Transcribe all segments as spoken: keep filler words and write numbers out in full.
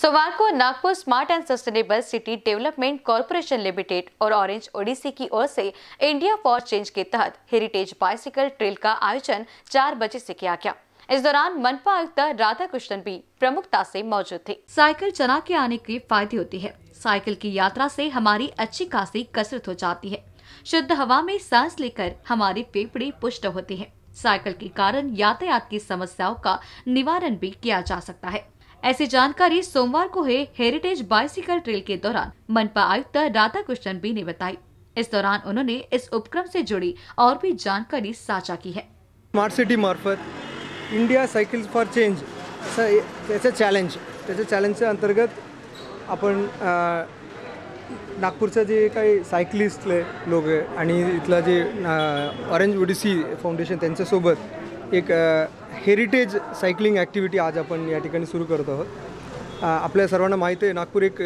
सोमवार को Nagpur smart and sustainable city development corporation limited और ऑरेंज ओडिसी की ओर से इंडिया फॉर चेंज के तहत हेरिटेज बाइसिकल ट्रेल का आयोजन चार बजे से किया गया। इस दौरान मनपा आयुक्त राधाकृष्णन भी प्रमुखता से मौजूद थे। साइकिल चला के आने के फायदे होती है। साइकिल की यात्रा से हमारी अच्छी खासी कसरत हो जाती है। शुद्ध हवा में सांस लेकर हमारे फेफड़े पुष्ट होते हैं। साइकिल के कारण यातायात की समस्याओं का निवारण भी किया जा सकता है। ऐसी जानकारी सोमवार को है हेरिटेज बाइसिकल ट्रेल के दौरान मनपा आयुक्त राधाकृष्णन बी ने बताई। इस दौरान उन्होंने इस उपक्रम से जुड़ी और भी जानकारी साझा की है। स्मार्ट सिटी मार्फत इंडिया साइकिल्स फॉर चेंज त्याचे चॅलेंज त्याचे चॅलेंजच्या अंतर्गत आपण नागपूरचे जे काही सायकलिस्टले लोक आणि इथला जे ऑरेंज ओडिसी फाउंडेशन त्यांच्यासोबत एक हेरिटेज सायकलिंग ॲक्टिव्हिटी आज आपण या ठिकाणी सुरू करत आहोत। आपल्या सर्वांना माहिती आहे नागपूर एक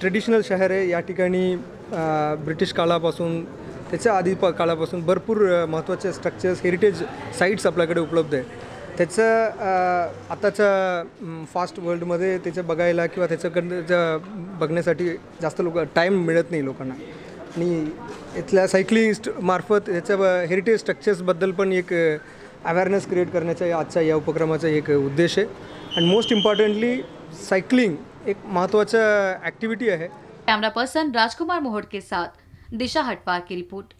ट्रेडिशनल शहर आहे। या ठिकाणी ब्रिटिश काळापासून त्याच्या आधी प काळापासून भरपूर महत्त्वाचे स्ट्रक्चर्स हेरिटेज साईट्स आपल्याकडे उपलब्ध आहे। त्याचं आताच्या फास्ट वर्ल्डमध्ये त्याचं बघायला किंवा त्याच्याकडनं ज्या बघण्यासाठी जास्त लोक टाईम मिळत नाही लोकांना, आणि इथल्या सायक्लिस्टमार्फत याच्या हेरिटेज स्ट्रक्चर्सबद्दल पण एक अवेअरनेस क्रिएट करण्याचा आजच्या या उपक्रमाचा एक उद्देश आहे। आणि मोस्ट इम्पॉर्टंटली सायक्लिंग एक महत्त्वाचा ॲक्टिव्हिटी आहे। कॅमेरा पर्सन राजकुमार मोहट के साथ दिशा हटपार की रिपोर्ट।